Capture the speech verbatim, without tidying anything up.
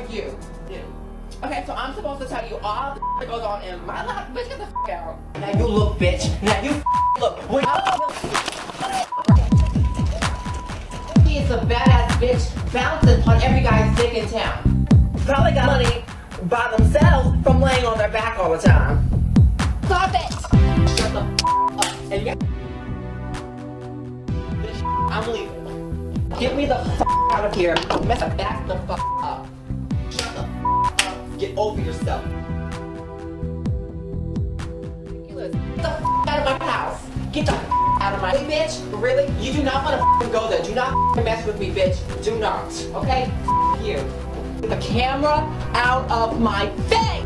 girl, you. Yeah. Okay, so I'm supposed to tell you all the that goes on in my life. Bitch, get the f*** out. Now you look, bitch. Now you f*** look. When he is a badass bitch bouncing on every guy's dick in town. Probably got money by themselves from laying on their back all the time. Stop it! Shut the f*** up. And yeah. Bitch, I'm leaving. Get me the f*** out of here. Mess the back the f*** up. Shut the f*** up. Get over yourself. Get the f*** out of my house. Get the f*** out of my bitch. Really? You do not want to f***ing go there. Do not f***ing mess with me, bitch. Do not. Okay? F*** you. Get the camera out of my face.